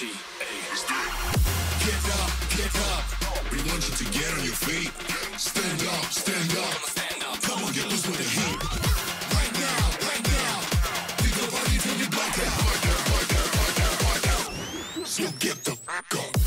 We want you to get on your feet. Stand up, stand up. Come on, get loose with the heat. Right now, right now. Think about it till you black out. So get the fuck up.